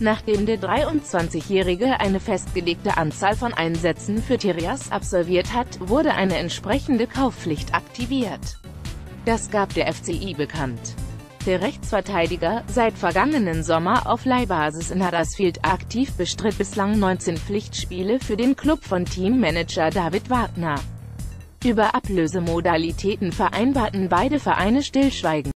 Nachdem der 23-Jährige eine festgelegte Anzahl von Einsätzen für Terriers absolviert hat, wurde eine entsprechende Kaufpflicht aktiviert. Das gab der FCI bekannt. Der Rechtsverteidiger, seit vergangenen Sommer auf Leihbasis in Huddersfield aktiv, bestritt bislang 19 Pflichtspiele für den Club von Teammanager David Wagner. Über Ablösemodalitäten vereinbarten beide Vereine Stillschweigen.